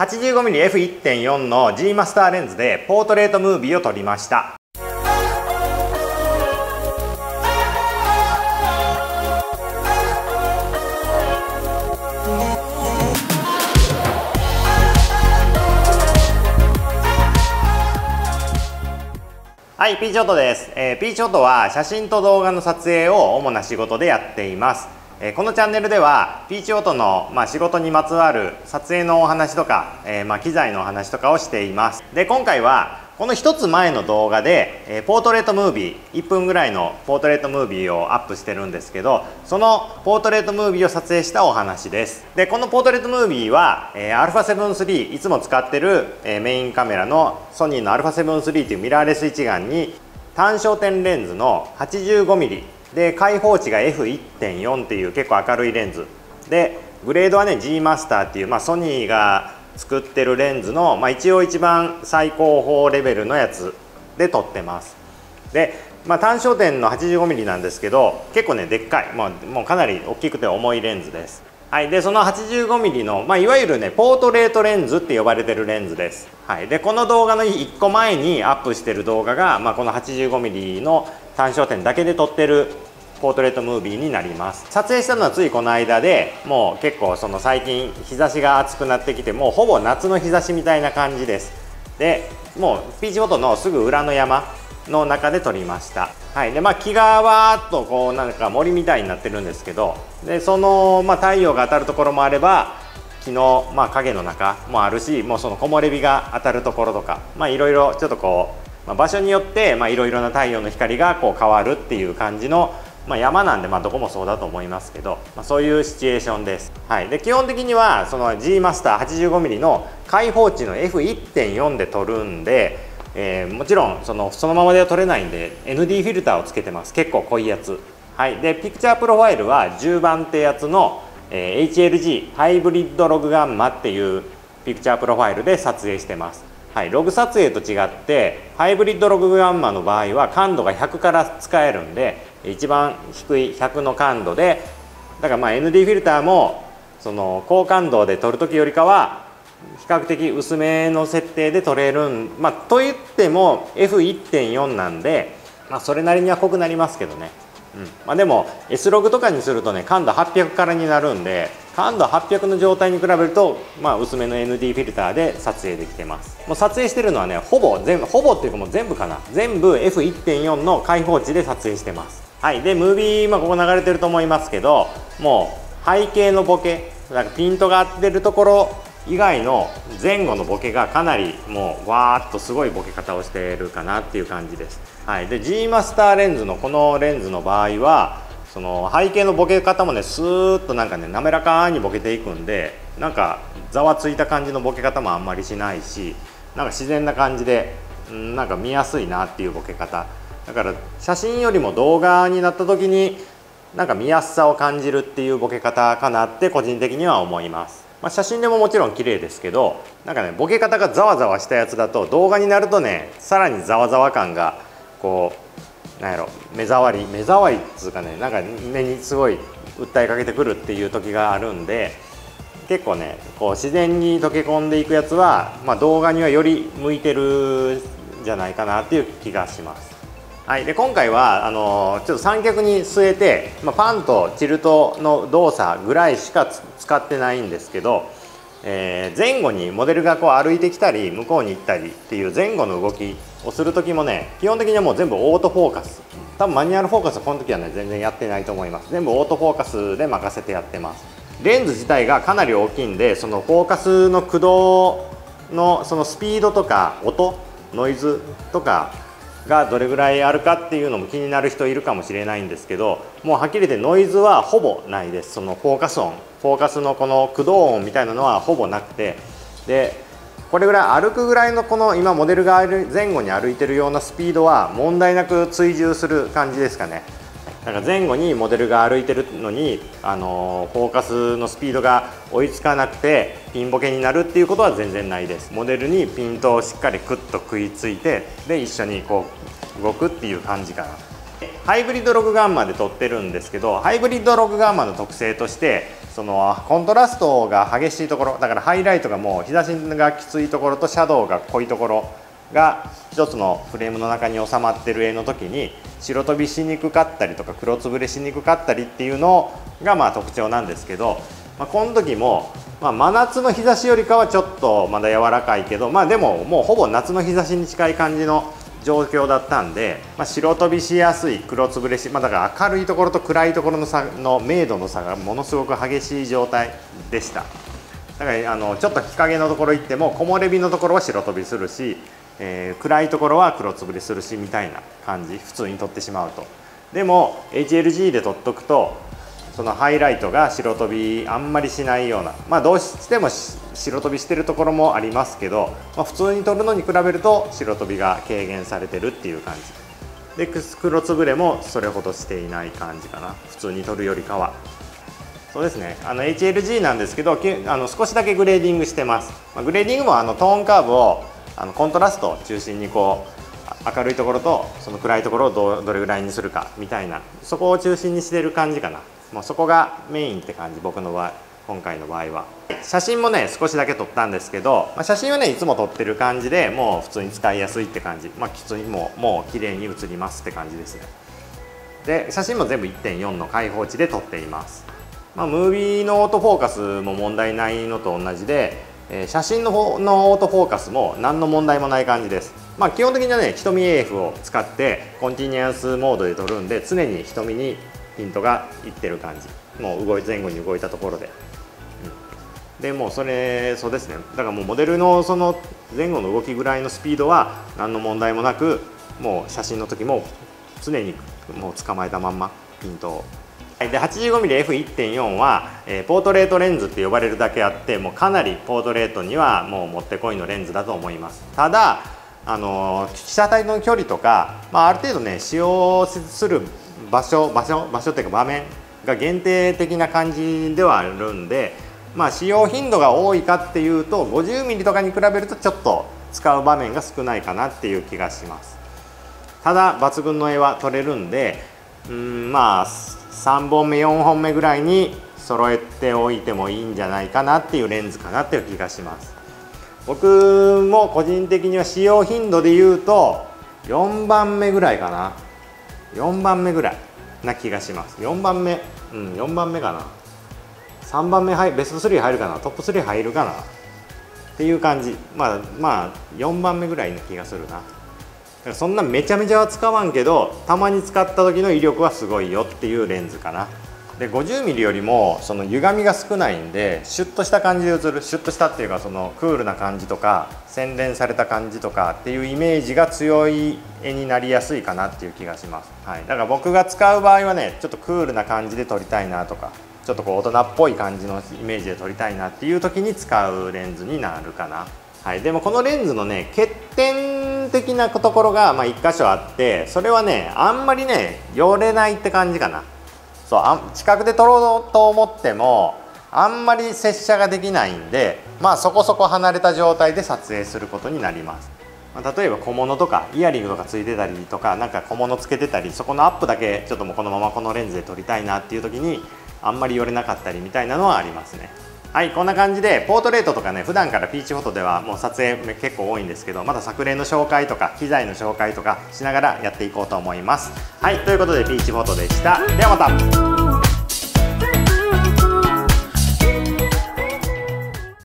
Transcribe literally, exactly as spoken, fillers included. はちじゅうごミリエフいってんよん の G マスターレンズでポートレートムービーを撮りました。はい、P ショットです。えー、P ショットは写真と動画の撮影を主な仕事でやっています。えー、このチャンネルでは P ショットの、まあ、仕事にまつわる撮影のお話とか、えーまあ、機材のお話とかをしています。で、今回はこの一つ前の動画で、えー、ポートレートムービーいっぷんぐらいのポートレートムービーをアップしてるんですけど、そのポートレートムービーを撮影したお話です。で、このポートレートムービーは、えー、α7ⅲ いつも使ってる、えー、メインカメラのソニーの α7ⅲ というミラーレス一眼に単焦点レンズの はちじゅうごミリ で開放値が エフいってんよん っていう結構明るいレンズで、グレードはね G マスターっていう、まあ、ソニーが作ってるレンズの、まあ、一応一番最高峰レベルのやつで撮ってます。で、まあ、単焦点の はちじゅうごミリ なんですけど、結構ねでっかい、まあ、もうかなり大きくて重いレンズです。はい、でその はちじゅうごミリ の、まあ、いわゆるねポートレートレンズって呼ばれてるレンズです。はい、でこの動画のいっこまえにアップしてる動画が、まあ、この はちじゅうごミリ の単焦点だけで撮ってるポートレートムービーになります。撮影したのはついこの間で、もう結構その最近日差しが暑くなってきて、もうほぼ夏の日差しみたいな感じです。でもうピーチボートのすぐ裏の山の中で撮りました。はい、でまあ木がわーっとこうなんか森みたいになってるんですけど、でその、まあ、太陽が当たるところもあれば木の、まあ、影の中もあるし、もうその木漏れ日が当たるところとか、まあいろいろちょっとこう、まあ、場所によってまあいろいろな太陽の光がこう変わるっていう感じの、まあ山なんで、まあどこもそうだと思いますけど、まあ、そういうシチュエーションです。はい、で基本的にはその G マスター はちじゅうごミリ の開放値の エフいってんよん で撮るんで、えー、もちろんその、そのままでは撮れないんで エヌディー フィルターをつけてます。結構濃いやつ。はい、でピクチャープロファイルはじゅうばんってやつの、えー、エイチエルジー ハイブリッドログガンマっていうピクチャープロファイルで撮影してます。はい、ログ撮影と違ってハイブリッドログガンマの場合は感度がひゃくから使えるんで、一番低いひゃくの感度で、だからまあ エヌディー フィルターもその高感度で撮る時よりかは比較的薄めの設定で撮れるん、まあ、といっても エフいってんよん なんで、まあ、それなりには濃くなりますけどね、うんまあ、でも S ログとかにするとね感度はっぴゃくからになるんで、感度はっぴゃくの状態に比べると、まあ、薄めの エヌディー フィルターで撮影できてます。もう撮影してるのはねほぼ全部ほぼっていうかもう全部かな全部 エフいってんよん の開放値で撮影してます。はい、でムービー、まあ、ここ流れてると思いますけど、もう背景のボケなんかピントが合ってるところ以外の前後のボケがかなりもうわーっとすごいボケ方をしているかなっていう感じです。はい、で G マスターレンズのこのレンズの場合はその背景のボケ方もねスーッとなんかね滑らかにボケていくんで、なんかざわついた感じのボケ方もあんまりしないし、なんか自然な感じでんなんか見やすいなっていうボケ方だから、写真よりも動画になった時になんか見やすさを感じるっていうボケ方かなって個人的には思います。まあ、写真でももちろん綺麗ですけど、なんかねボケ方がざわざわしたやつだと動画になるとねさらにざわざわ感がこうなんやろ目障り目障りっつうかね、なんか目にすごい訴えかけてくるっていう時があるんで、結構ねこう自然に溶け込んでいくやつは、まあ、動画にはより向いてるんじゃないかなっていう気がします。はい、で今回はあのー、ちょっと三脚に据えて、まあ、パンとチルトの動作ぐらいしか使ってないんですけど、えー、前後にモデルがこう歩いてきたり向こうに行ったりっていう前後の動きをする時もね基本的にはもう全部オートフォーカス、多分マニュアルフォーカスはこの時はね全然やってないと思います。全部オートフォーカスで任せてやってます。レンズ自体がかなり大きいんで、そのフォーカスの駆動のそのスピードとか音ノイズとかがどれぐらいあるかっていうのも気になる人いるかもしれないんですけど、もうはっきり言ってノイズはほぼないです。そのフォーカス音フォーカスのこの駆動音みたいなのはほぼなくて、でこれぐらい歩くぐらいのこの今モデルが前後に歩いてるようなスピードは問題なく追従する感じですかね。だから前後にモデルが歩いてるのにあのフォーカスのスピードが追いつかなくてピンボケになるっていうことは全然ないです。モデルにピントをしっかりクッと食いついて、で一緒にこう動くっていう感じかな。ハイブリッドログガンマで撮ってるんですけど、ハイブリッドログガンマの特性としてそのコントラストが激しいところだから、ハイライトがもう日差しがきついところとシャドウが濃いところがひとつのフレームの中に収まってる絵の時に、白飛びしにくかったりとか黒潰れしにくかったりっていうのがまあ特徴なんですけど、まあ、この時も、まあ、真夏の日差しよりかはちょっとまだ柔らかいけど、まあ、でももうほぼ夏の日差しに近い感じの状況だったんで、まあ、白飛びしやすい、黒潰れし、まあ、だから明るいところと暗いところの差の明度の差がものすごく激しい状態でした。だからあのちょっと日陰のところ行っても木漏れ日のところは白飛びするし、えー、暗いところは黒つぶれするしみたいな感じ、普通に撮ってしまうと。でも エイチエルジー で撮っとくと、そのハイライトが白飛びあんまりしないような、まあどうしても白飛びしてるところもありますけど、まあ、普通に撮るのに比べると白飛びが軽減されてるっていう感じで、黒つぶれもそれほどしていない感じかな、普通に撮るよりかは。そうですね、あの エイチエルジー なんですけど、あの少しだけグレーディングしてます。まあ、グレーディングもあのトーンカーブをあのコントラストを中心にこう明るいところとその暗いところを ど, どれぐらいにするかみたいな、そこを中心にしてる感じかな。もうそこがメインって感じ、僕の場合、今回の場合は。写真もね少しだけ撮ったんですけど、まあ、写真はねいつも撮ってる感じで、もう普通に使いやすいって感じ、まあ、きついもうもう綺麗に写りますって感じですね。で写真も全部 いってんよん の開放値で撮っています。まあ、ムービーのオートフォーカスも問題ないのと同じで、写真の方のオートフォーカスも何の問題もない感じです。まあ、基本的にはね瞳 エーエフ を使ってコンティニュアンスモードで撮るんで、常に瞳にピントがいってる感じ、もう動い前後に動いたところで、うん、でもうそれそうですね、だからもうモデルのその前後の動きぐらいのスピードは何の問題もなく、もう写真の時も常にもう捕まえたまんまピントを。はちじゅうごミリエフいってんよん は、えー、ポートレートレンズって呼ばれるだけあって、もうかなりポートレートにはもうもってこいのレンズだと思います。ただあの被写体の距離とか、まあ、ある程度ね使用する場所場所場所っていうか場面が限定的な感じではあるんで、まあ、使用頻度が多いかっていうと ごじゅうミリ とかに比べるとちょっと使う場面が少ないかなっていう気がします。ただ抜群の絵は撮れるんで、うーんまあさんぼんめよんほんめぐらいに揃えておいてもいいんじゃないかなっていうレンズかなっていう気がします。僕も個人的には使用頻度で言うとよんばんめぐらいかな、よんばんめぐらいな気がします。よんばんめ、うんよんばんめかな、さんばんめ入ベストスリー入るかな、トップスリー入るかなっていう感じ、まあまあよんばんめぐらいな気がするな。そんなめちゃめちゃは使わんけど、たまに使った時の威力はすごいよっていうレンズかな。で ごじゅうミリ よりもその歪みが少ないんで、シュッとした感じで写る、シュッとしたっていうかそのクールな感じとか洗練された感じとかっていうイメージが強い絵になりやすいかなっていう気がします。はい、だから僕が使う場合はねちょっとクールな感じで撮りたいなとか、ちょっとこう大人っぽい感じのイメージで撮りたいなっていう時に使うレンズになるかな。はい、でもこのレンズのね欠点的なところがまあいっ箇所あって、それはねあんまりね寄れないって感じかな。そうあ近くで撮ろうと思ってもあんまり接写ができないんで、まあそこそこ離れた状態で撮影することになります。まあ、例えば小物とかイヤリングとかついてたりとか、なんか小物つけてたり、そこのアップだけちょっともうこのままこのレンズで撮りたいなっていう時にあんまり寄れなかったりみたいなのはありますね。はい、こんな感じでポートレートとかね普段からピーチフォトではもう撮影結構多いんですけど、まだ作例の紹介とか機材の紹介とかしながらやっていこうと思います。はい、ということでピーチフォトでした。ではまた。